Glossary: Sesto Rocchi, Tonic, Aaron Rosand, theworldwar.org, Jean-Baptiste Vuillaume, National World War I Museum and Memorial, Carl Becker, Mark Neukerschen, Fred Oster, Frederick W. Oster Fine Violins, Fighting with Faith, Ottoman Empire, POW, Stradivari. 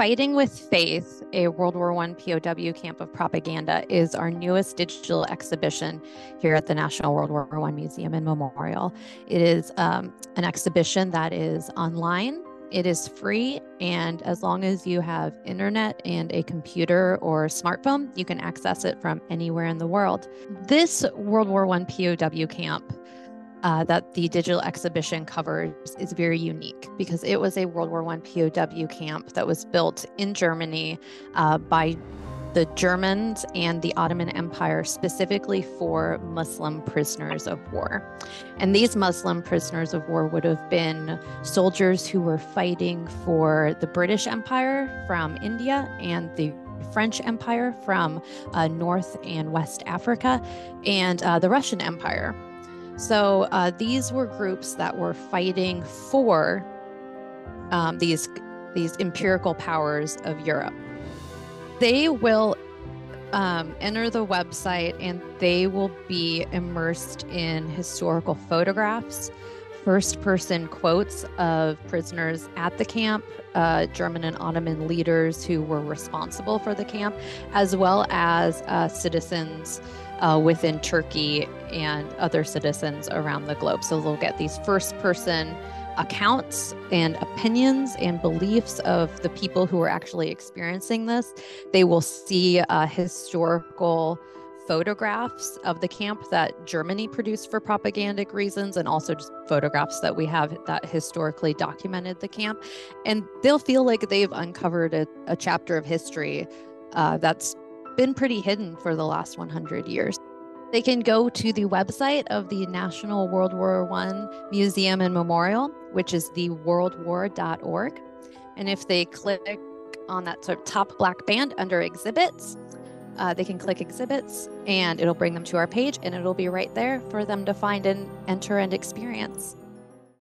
Fighting with Faith, a World War I POW camp of propaganda, is our newest digital exhibition here at the National World War I Museum and Memorial. It is an exhibition that is online. It is free, and as long as you have internet and a computer or smartphone, you can access it from anywhere in the world. This World War I POW camp that the digital exhibition covers is very unique because it was a World War I POW camp that was built in Germany by the Germans and the Ottoman Empire specifically for Muslim prisoners of war. And these Muslim prisoners of war would have been soldiers who were fighting for the British Empire from India and the French Empire from North and West Africa and the Russian Empire. So these were groups that were fighting for these imperial powers of Europe. They will enter the website and they will be immersed in historical photographs, first-person quotes of prisoners at the camp, German and Ottoman leaders who were responsible for the camp, as well as citizens within Turkey and other citizens around the globe. So they'll get these first-person accounts and opinions and beliefs of the people who are actually experiencing this. They will see historical photographs of the camp that Germany produced for propagandic reasons, and also just photographs that we have that historically documented the camp. And they'll feel like they've uncovered a chapter of history that's been pretty hidden for the last 100 years. They can go to the website of the National World War I Museum and Memorial, which is theworldwar.org. And if they click on that sort of top black band under exhibits, they can click exhibits and it'll bring them to our page, and it'll be right there for them to find and enter and experience.